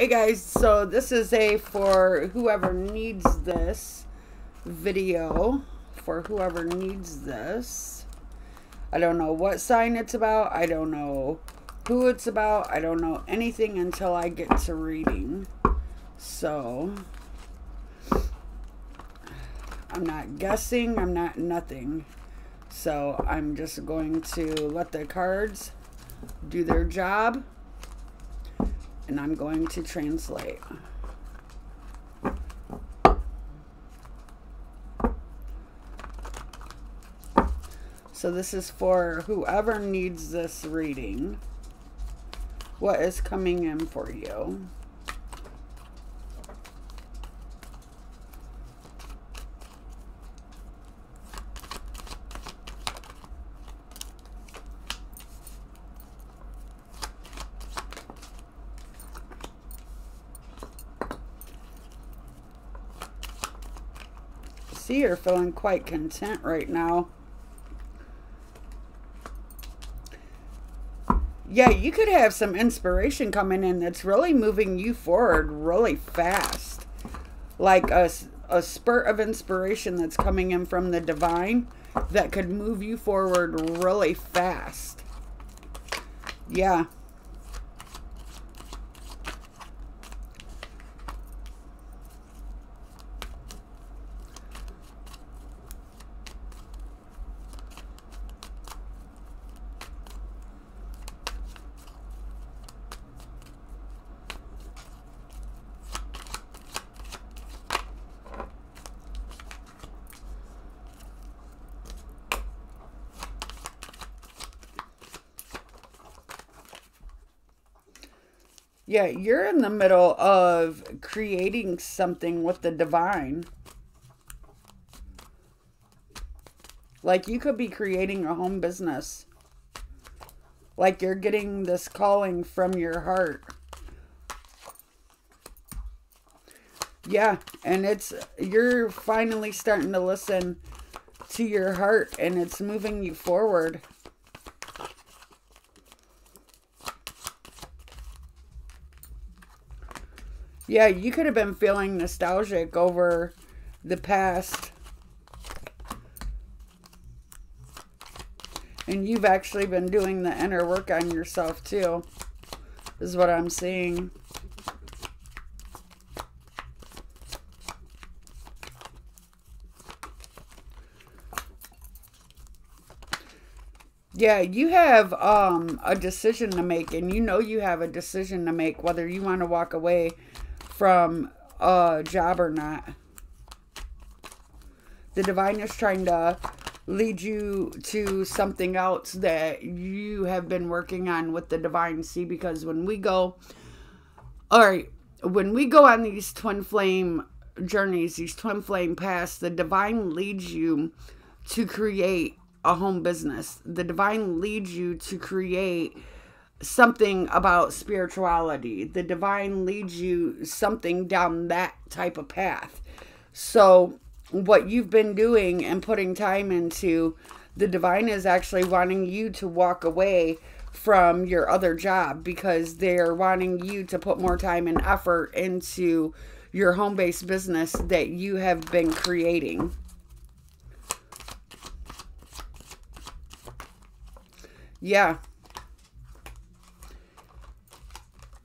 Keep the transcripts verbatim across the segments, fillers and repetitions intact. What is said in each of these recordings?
Hey guys, so this is a for whoever needs this video, for whoever needs this. I don't know what sign it's about. I don't know who it's about. I don't know anything until I get to reading. So I'm not guessing. I'm not nothing. So I'm just going to let the cards do their job. And I'm going to translate. So this is for whoever needs this reading. What is coming in for you? You're feeling quite content right now. Yeah, you could have some inspiration coming in that's really moving you forward really fast. Like a, a spurt of inspiration that's coming in from the divine that could move you forward really fast. Yeah. Yeah, you're in the middle of creating something with the divine. Like you could be creating a home business. Like you're getting this calling from your heart. Yeah, and it's you're finally starting to listen to your heart and it's moving you forward. Yeah, you could have been feeling nostalgic over the past. And you've actually been doing the inner work on yourself too, is what I'm seeing. Yeah, you have um, a decision to make, and you know you have a decision to make whether you want to walk away from a job or not. The divine is trying to lead you to something else that you have been working on with the divine. See, because when we go, all right, when we go on these twin flame journeys, these twin flame paths, the divine leads you to create a home business. The divine leads you to create something about spirituality. The divine leads you something down that type of path. So what you've been doing and putting time into, the divine is actually wanting you to walk away from your other job because they're wanting you to put more time and effort into your home-based business that you have been creating. Yeah.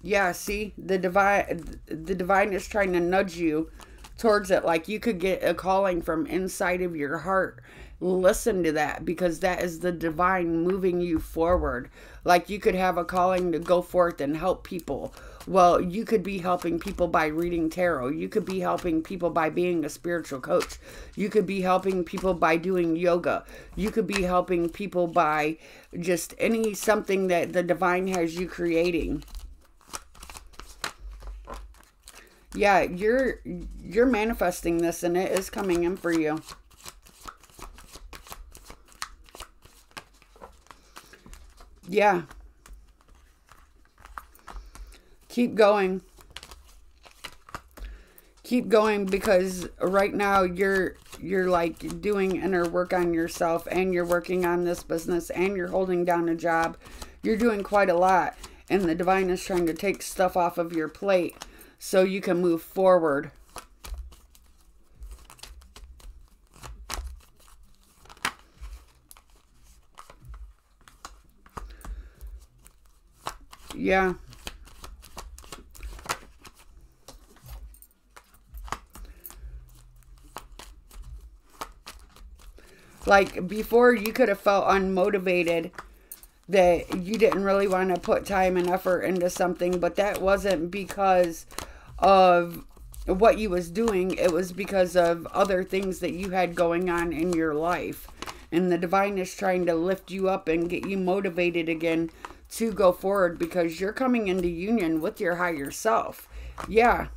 Yeah, see, the divine, the divine is trying to nudge you towards it. Like you could get a calling from inside of your heart. Listen to that because that is the divine moving you forward. Like you could have a calling to go forth and help people. Well, you could be helping people by reading tarot. You could be helping people by being a spiritual coach. You could be helping people by doing yoga. You could be helping people by just any something that the divine has you creating. Yeah, you're you're manifesting this and it is coming in for you. Yeah. Keep going. Keep going because right now you're you're like doing inner work on yourself and you're working on this business and you're holding down a job. You're doing quite a lot. and the divine is trying to take stuff off of your plate so you can move forward. Yeah. Like before, you could have felt unmotivated, that you didn't really want to put time and effort into something, but that wasn't because of what you was doing. It was because of other things that you had going on in your life. And the divine is trying to lift you up and get you motivated again to go forward, because you're coming into union with your higher self. Yeah.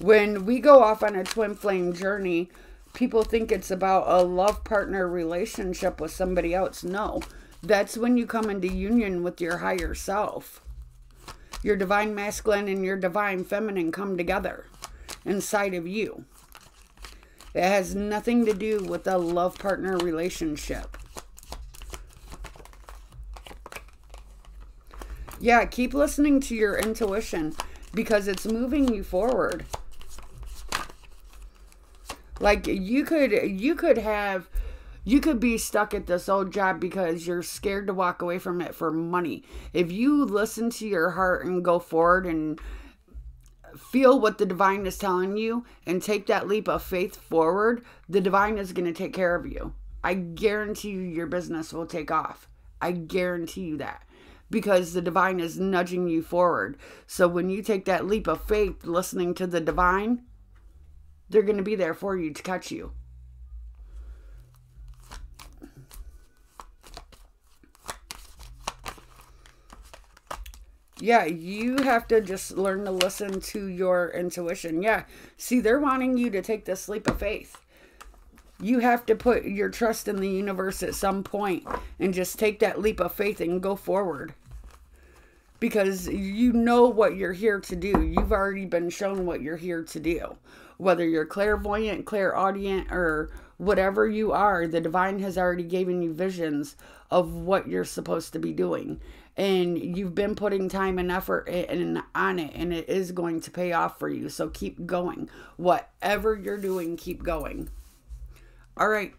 When we go off on a twin flame journey, people think it's about a love partner relationship with somebody else. No, that's when you come into union with your higher self. Your divine masculine and your divine feminine come together inside of you. It has nothing to do with a love partner relationship. Yeah, keep listening to your intuition, because it's moving you forward. Like you could, you could have, you could be stuck at this old job because you're scared to walk away from it for money. If you listen to your heart and go forward and feel what the divine is telling you and take that leap of faith forward, the divine is going to take care of you. I guarantee you your business will take off. I guarantee you that. Because the divine is nudging you forward. So when you take that leap of faith, listening to the divine, they're going to be there for you to catch you. Yeah, you have to just learn to listen to your intuition. Yeah, see, they're wanting you to take this leap of faith. You have to put your trust in the universe at some point and just take that leap of faith and go forward. Because you know what you're here to do. You've already been shown what you're here to do. Whether you're clairvoyant, clairaudient, or whatever you are, the divine has already given you visions of what you're supposed to be doing. And you've been putting time and effort in, on it, and it is going to pay off for you. So keep going. Whatever you're doing, keep going. All right.